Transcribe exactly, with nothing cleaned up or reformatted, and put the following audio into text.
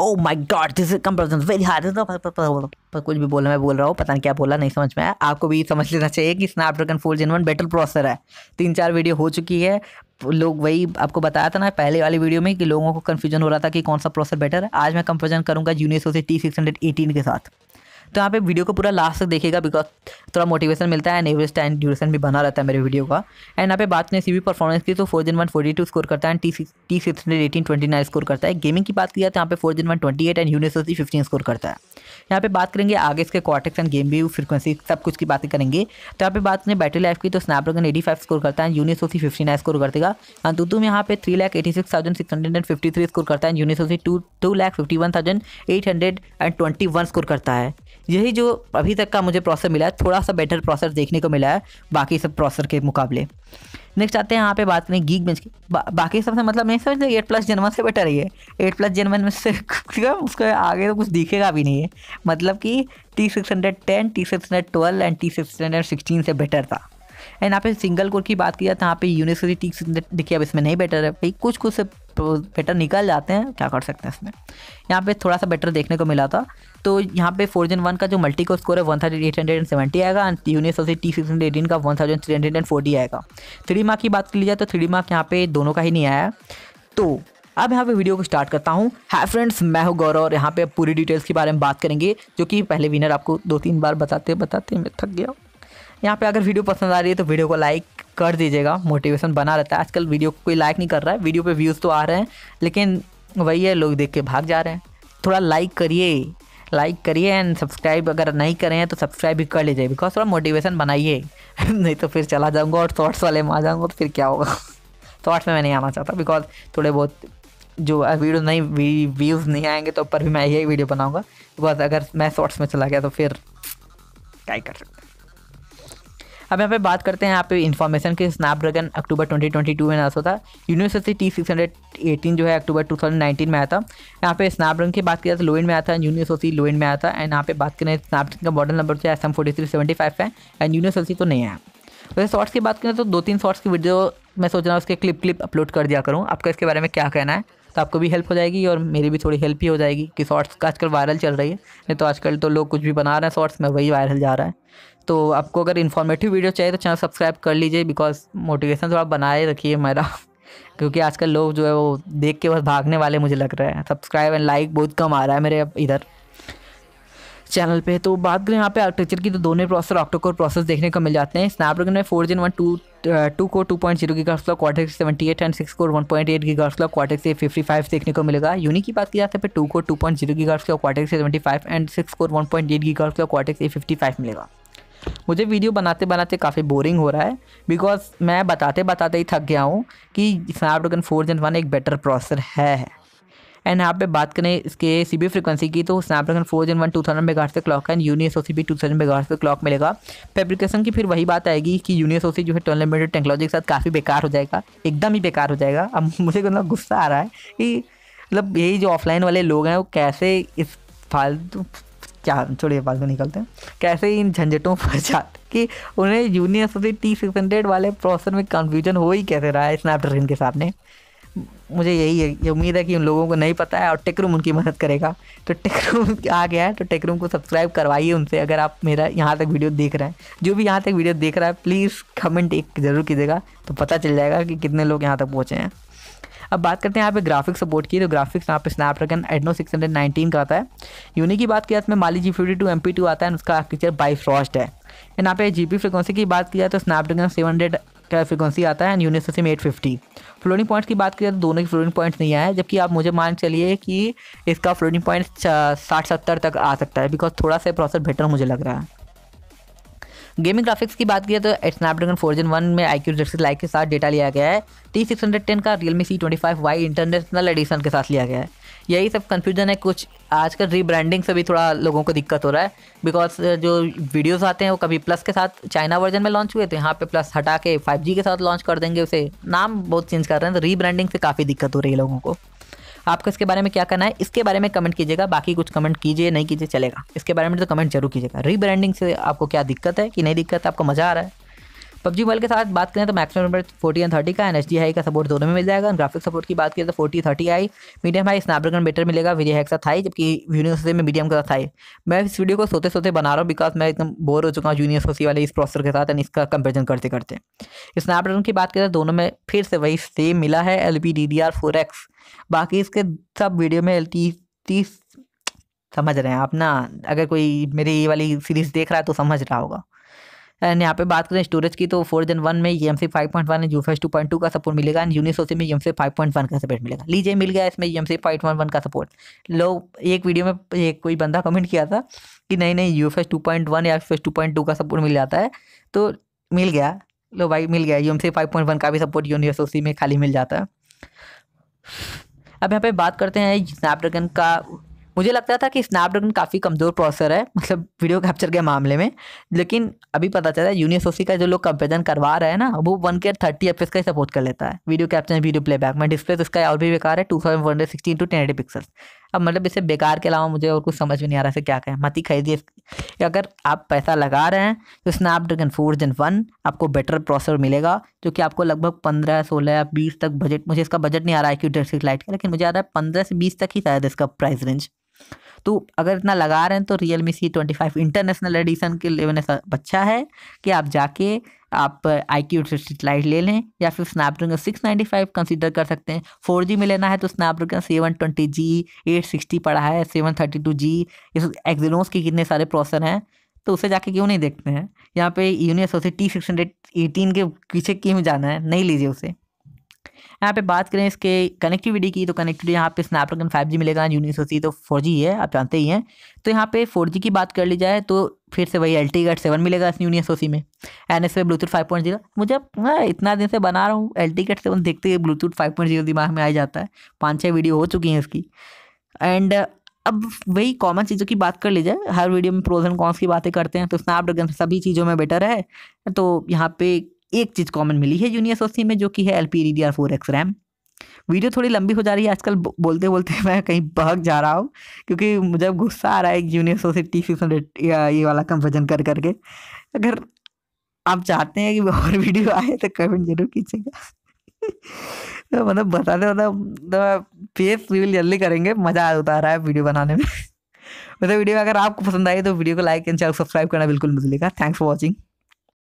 O my God this is comparison very hard. कुछ भी बोला मैं बोल रहा हूँ, पता नहीं क्या बोला, नहीं समझ में आया। आपको भी समझ लेना चाहिए कि Snapdragon four Gen one better processor है। तीन चार वीडियो हो चुकी है, लोग वही आपको बताया था ना पहले वाली वीडियो में कि लोगों को कन्फ्यूजन हो रहा था कि कौन सा प्रोसेसर बेटर है। आज मैं कंपेरिजन करूँगा यूनिसॉक टी सिक्स एटीन के साथ। तो यहाँ पे वीडियो को पूरा लास्ट तक देखिएगा बिकॉज थोड़ा मोटिवेशन मिलता है एंड एवरेज टाइम ड्यूरेशन भी बना रहता है मेरे वीडियो का। एंड यहाँ पे बात ने सी भी परफॉर्मेंस की तो four Gen one forty two score करता है and T six T six hundred eighteen twenty nine score करता है। गेमिंग की बात की जाए तो यहाँ पे four Gen one twenty eight and Unisoc T fifteen score करता है। यहाँ पे बात करेंगे आगे इसके cortex and game view frequency सब कुछ की बातें करेंगे। तो यहाँ पे बात करें बैटरी लाइफ की तो स्नैपड्रैगन एटी फाइव स्कोर करता है, Unisoc T fifty nine score करेगा। अंतुतु में यहाँ पे three lakh eighty six thousand six hundred and fifty three score करता है, Unisoc two two lakh fifty one thousand eight hundred and twenty one score करता है। यही जो अभी तक का मुझे प्रोसेसर मिला है, थोड़ा सा बेटर प्रोसेसर देखने को मिला है बाकी सब प्रोसेसर के मुकाबले। नेक्स्ट आते हैं यहाँ पे बात करें गीक बेंच की। बा, बाकी सबसे मतलब नहीं समझ लो एट प्लस जेन वन से बेटर है ये। एट प्लस जेन वन में से उसके आगे तो कुछ दिखेगा भी नहीं है, मतलब कि T six hundred ten T six hundred twelve and T six hundred sixteen से बेटर था। एंड यहाँ पे सिंगल कोर की बात की जाए तो यहाँ पे यूनिसॉक टी सिक्स हंड्रेड देखिए अब इसमें नहीं बेटर है भाई, कुछ कुछ से बेटर निकल जाते हैं, क्या कर सकते हैं इसमें। यहाँ पे थोड़ा सा बेटर देखने को मिला था। तो यहाँ पे फोर जेन वन का जो मल्टी कोर स्कोर है one thousand eight hundred and seventy आएगा and Unisoc T six hundred eighteen का one thousand three hundred and forty आएगा। थ्री मार्क की बात की जाए तो थ्री मार्क यहाँ पे दोनों का ही नहीं आया। तो अब यहाँ पे वीडियो को स्टार्ट करता हूँ। हाय फ्रेंड्स, मैं हूँ गौरव और यहाँ पे पूरी डिटेल्स के बारे में बात करेंगे जो कि पहले विनर आपको दो तीन बार बताते बताते मैं थक गया। यहाँ पे अगर वीडियो पसंद आ रही है तो वीडियो को लाइक कर दीजिएगा, मोटिवेशन बना रहता है। आजकल वीडियो को कोई लाइक नहीं कर रहा है, वीडियो पे व्यूज़ तो आ रहे हैं लेकिन वही है लोग देख के भाग जा रहे हैं। थोड़ा लाइक करिए, लाइक करिए एंड सब्सक्राइब अगर नहीं करें हैं तो सब्सक्राइब भी कर लीजिए बिकॉज थोड़ा मोटिवेशन बनाइए नहीं तो फिर चला जाऊँगा और थॉट्स वाले में आ जाऊँगा तो फिर क्या होगा। थॉट्स में मैं नहीं आना चाहता बिकॉज थोड़े बहुत जो वीडियो नहीं व्यूज़ नहीं आएंगे तो ऊपर भी मैं यही वीडियो बनाऊँगा बिकॉज अगर मैं शॉर्ट्स में चला गया तो फिर क्या कर सकता। अब यहाँ पे बात करते हैं यहाँ पे इन्फॉर्मेशन के। Snapdragon October twenty twenty two में नास होता है, Unisoc T six hundred eighteen जो है अक्टूबर ट्वेंटी नाइनटीन में आया था। यहाँ पे स्नैपड्रैगन की बात की जाए तो लो एंड में आया था, यूनिसॉक लो एंड में आया था। एंड यहाँ पे बात करें स्नैपड्रैगन का मॉडल नंबर जो है S M forty three seventy five है एंड यूनिसॉक तो नहीं है। वैसे शॉर्ट्स की बात करें तो दो तीन शॉर्ट्स की वीडियो मैं सोच रहा हूँ उसके क्लिप क्लिप अपलोड कर दिया करूँ। आपका इसके बारे में क्या कहना है तो आपको भी हेल्प हो जाएगी और मेरी भी थोड़ी हेल्प ही हो जाएगी कि शॉर्ट्स आजकल वायरल चल रही है, नहीं तो आजकल तो लोग कुछ भी बना रहे हैं शॉर्ट्स में, वही वायरल जा रहा है। तो आपको अगर इन्फॉर्मेटिव वीडियो चाहिए तो चैनल सब्सक्राइब कर लीजिए बिकॉज मोटिवेशन थोड़ा बनाए रखिए मेरा क्योंकि आजकल लोग जो है वो देख के बस भागने वाले मुझे लग रहे हैं। सब्सक्राइब एंड लाइक बहुत कम आ रहा है मेरे इधर चैनल पे। तो बात करें यहाँ पे आर्किटेक्चर की तो दोनों प्रोसेसर ऑक्टोकोर प्रोसेसर देखने को मिल जाते हैं। स्नैपड्रैगन में four Gen one two two core two point zero gigahertz का Cortex seventy eight and six core one point eight gigahertz का कॉर्टेक्स ए फिफ्टी फाइव देखने को मिलेगा। यूनी की बात की जाती है two core two point zero gigahertz का Cortex seventy five and six core one point eight gigahertz का कॉर्टेक्स ए फिफ्टी फाइव मिलेगा। मुझे वीडियो बनाते बनाते काफ़ी बोरिंग हो रहा है बिकॉज मैं बताते बताते ही थक गया हूँ कि स्नैपड्रैगन फोर जेन वन एक बेटर प्रोसेसर है। एंड यहाँ पे बात करें इसके सीबी फ्रीक्वेंसी की तो Snapdragon four Gen one two thousand megahertz से क्लॉक एंड यूनिसॉक भी टू थाउजेंड मेगाहर्ट्ज़ से क्लॉक मिलेगा। फैब्रिकेशन की फिर वही बात आएगी कि यूनिसॉक जो है ट्वेल्व लिमिटेड टेक्नोलॉजी के साथ काफ़ी बेकार हो जाएगा, एकदम ही बेकार हो जाएगा। अब मुझे मतलब गुस्सा आ रहा है कि मतलब यही जो ऑफलाइन वाले लोग हैं वो कैसे इस फालतू क्या छोड़िए फालतू निकलते हैं, कैसे इन झंझटों पर जाते कि उन्हें यूनिसॉक टी सिक्स हंड्रेड वाले प्रोसेसर में कन्फ्यूजन हो ही कैसे रहा है स्नैपड्रैगन के सामने। मुझे यही उम्मीद है कि उन लोगों को नहीं पता है और टेकरूम उनकी मदद करेगा। तो टेकरूम आ गया है तो टेकरूम को सब्सक्राइब करवाइए उनसे। अगर आप मेरा यहाँ तक वीडियो देख रहे हैं, जो भी यहाँ तक वीडियो देख रहा है प्लीज़ कमेंट एक ज़रूर कीजिएगा तो पता चल जाएगा कि कितने लोग यहाँ तक पहुँचे हैं। अब बात करते हैं यहाँ पे ग्राफिक्स सपोर्ट की तो ग्राफिक्स यहाँ पे Snapdragon Adreno six hundred nineteen का आता है। यूनी की बात की जाए इसमें Mali G fifty two M P two आता है, उसका आर्किटेक्चर बाइफ्रॉस्ट है। एंड यहाँ पे जीपी फ्रीक्वेंसी की बात की जाए तो स्नैपड्रैगन सेवन हंड्रेड का फ्रीक्वेंसी आता है एंड यूनिसॉक में एट फिफ्टी। फ्लोटिंग पॉइंट्स की बात की जाए तो दोनों के फ्लोटिंग पॉइंट्स नहीं आए, जबकि आप मुझे मान चलिए कि इसका फ्लोटिंग पॉइंट साठ सत्तर तक आ सकता है बिकॉज थोड़ा सा प्रोसेसर बेटर मुझे लग रहा है। गेमिंग ग्राफिक्स की बात की तो स्नैपड्रैगन फोर जेन वन में आईक्यू जेड लाइक के साथ डेटा लिया गया है। टी सिक्स हंड्रेड टेन का Realme C twenty five Y international edition के साथ लिया गया है। यही सब कन्फ्यूजन है, कुछ आजकल रीब्रांडिंग से भी थोड़ा लोगों को दिक्कत हो रहा है बिकॉज जो वीडियोस आते हैं वो कभी प्लस के साथ चाइना वर्जन में लॉन्च हुए तो यहाँ पे प्लस हटा के फाइव जी के साथ लॉन्च कर देंगे, उसे नाम बहुत चेंज कर रहे हैं तो रीब्रांडिंग से काफ़ी दिक्कत हो रही है लोगों को। आपको इसके बारे में क्या करना है इसके बारे में कमेंट कीजिएगा, बाकी कुछ कमेंट कीजिए नहीं कीजिए चलेगा, इसके बारे में तो कमेंट जरूर कीजिएगा। रीब्रांडिंग से आपको क्या दिक्कत है कि नहीं दिक्कत है, आपको मज़ा आ रहा है पबजी मोबाइल के साथ बात करें तो maximum number forty and thirty का एन एच डी हाई का सपोर्ट दोनों में मिल जाएगा। ग्राफिक सपोर्ट की बात करें तो forty thirty I medium high Snapdragon better मिलेगा वीडियो हाई के साथ हाई, जबकि यूनिवर्सिटी में मीडियम के साथ हाई। मैं इस वीडियो को सोते सोते बना रहा हूँ बिकॉज मैं एकदम बोर हो चुका हूँ यूनिवर्सिटी वाले इस प्रोसेसर के साथ एंड इसका कंपेरिजन करते करते। स्नैपड्रैगन की बात करें तो दोनों में फिर से वही सेम मिला है L P D D R four X. बाकी इसके सब वीडियो में एल टी तीस समझ रहे हैं आप ना, अगर कोई मेरी ये वाली सीरीज़ देख रहा है तो समझ रहा होगा। एंड यहाँ पे बात करें स्टोरेज की तो फोर जन वन में E M C five point one and U F S two point two का सपोर्ट मिलेगा एंड यूनिसोसी में E M C five point one का सपोर्ट मिलेगा। लीजिए मिल गया इसमें E M C five point one का सपोर्ट। लोग एक वीडियो में एक कोई बंदा कमेंट किया था कि नहीं नहीं U F S two point one या U F S two point two का सपोर्ट मिल जाता है, तो मिल गया। लो भाई मिल गया, E M C five point one का भी सपोर्ट यूनिसोसी में खाली मिल जाता है। अब यहाँ पे बात करते हैं स्नैपड्रैगन का। मुझे लगता था कि स्नैपड्रैगन काफ़ी कमज़ोर प्रोसेसर है मतलब वीडियो कैप्चर के मामले में, लेकिन अभी पता चला है यूनिसोसी का जो लोग कंपेरिजन करवा रहे हैं ना वो वन के थर्टी एफ एस का ही सपोर्ट कर लेता है वीडियो कैप्चर वीडियो प्लेबैक में। डिस्प्ले तो इसका और भी बेकार है two thousand one hundred sixty into ten eighty pixels. अब मतलब इसे बेकार के अलावा मुझे और कुछ समझ में नहीं आ रहा है क्या कहें। मत ही खरीदिए, अगर आप पैसा लगा रहे हैं तो स्नैपड्रैगन फोर जन वन आपको बेटर प्रोसेसर मिलेगा जो कि आपको लगभग पंद्रह सोलह या बीस तक बजट, मुझे इसका बजट नहीं आ रहा है क्यों डेढ़ लाइट का, लेकिन मुझे आ रहा है पंद्रह से बीस तक ही शायद इसका प्राइस रेंज। तो अगर इतना लगा रहे हैं तो Realme C twenty five international edition के लिए मैंने अच्छा है कि आप जाके आप iQOO स्ट्रीट लाइट ले लें या फिर Snapdragon six ninety five consider कर सकते हैं। फोर जी में लेना है तो Snapdragon seven twenty G, eight sixty पड़ा है, सेवन थर्टी टू जी, इस एक्सिनोस के कितने सारे प्रोसेसर हैं तो उसे जाके क्यों नहीं देखते हैं। यहाँ पे यूनिसोक टी सिक्स एटीन के पीछे क्यों जाना है, नहीं लीजिए उसे। यहाँ पे बात करें इसके कनेक्टिविटी की तो कनेक्टिविटी यहाँ पे स्नैपड्रैगन फाइव जी मिलेगा, यूनिसोसी तो फोर जी है आप जानते ही हैं। तो यहाँ पे फोर जी की बात कर ली जाए तो फिर से वही एल टी गेट सेवन मिलेगा इस यूनिसोसी में। एन एस पे ब्लूटूथ फाइव पॉइंट ज़ीरो, मुझे इतना दिन से बना रहा हूँ एल टी गेट सेवन देखते ही ब्लूटूथ फाइव पॉइंट ज़ीरो दिमाग में आ जाता है। पाँच छः वीडियो हो चुकी हैं इसकी। एंड अब वही कॉमन चीज़ों की बात कर लीजिए, हर वीडियो में प्रोज एंड कॉन्स की बातें करते हैं तो स्नैपड्रैगन सभी चीज़ों में बेटर है। तो यहाँ पे एक चीज़ कॉमन मिली है यूनिसोसी में जो कि है L P D D R four X RAM. Video थोड़ी लंबी हो जा रही है, आजकल बोलते बोलते मैं कहीं बहक जा रहा हूँ क्योंकि मुझे गुस्सा आ रहा है यूनिसोसी टी सिक्स हंड्रेड ये वाला कंपेरिजन कर करके। अगर आप चाहते हैं कि और वीडियो आए तो कमेंट जरूर कीजिएगा। तो मतलब बताते मतलब फेस रिवील जल्दी करेंगे, मज़ा होता रहा है वीडियो बनाने में। मतलब वीडियो अगर आपको पसंद आई तो वीडियो को लाइक एंड चैनल सब्सक्राइब करना बिल्कुल मत भूलिएगा। Thanks for watching.